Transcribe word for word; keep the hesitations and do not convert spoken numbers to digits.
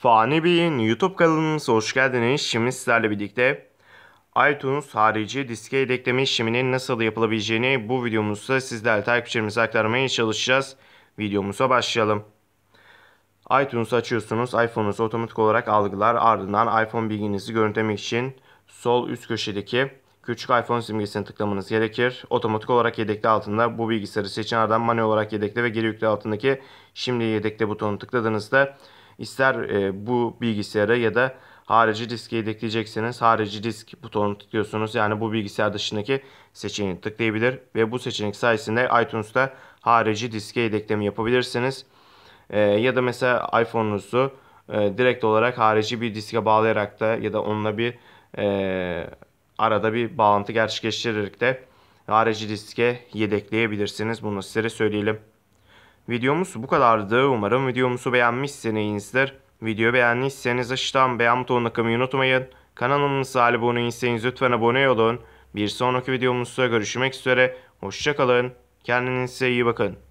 Fani Bey'in YouTube kanalımıza hoş geldiniz. Şimdi sizlerle birlikte iTunes harici diske yedekleme işleminin nasıl yapılabileceğini bu videomuzda sizlerle takipçilerimize aktarmaya çalışacağız. Videomuza başlayalım. iTunes'u açıyorsunuz. iPhone'unuzu otomatik olarak algılar. Ardından iPhone bilginizi görüntülemek için sol üst köşedeki küçük iPhone simgesini tıklamanız gerekir. Otomatik olarak yedekli altında bu bilgisayarı seçin. Ardından manuel olarak yedekle ve geri yükle altındaki şimdi yedekle butonunu tıkladığınızda İster e, bu bilgisayara ya da harici diske yedekleyecekseniz harici disk butonunu tıklıyorsunuz. Yani bu bilgisayar dışındaki seçeneği tıklayabilir ve bu seçenek sayesinde iTunes'ta harici diske yedekleme yapabilirsiniz. E, ya da mesela iPhone'unuzu e, direkt olarak harici bir diske bağlayarak da ya da onunla bir e, arada bir bağlantı gerçekleştirerek de harici diske yedekleyebilirsiniz. Bunu size söyleyelim. Videomuz bu kadardı. Umarım videomuzu beğenmişsinizdir. Videoyu beğendiyseniz aşağıdan beğen butonuna basmayı unutmayın. Kanalımıza abone değilseniz lütfen abone olun. Bir sonraki videomuzda görüşmek üzere. Hoşça kalın. Kendinize iyi bakın.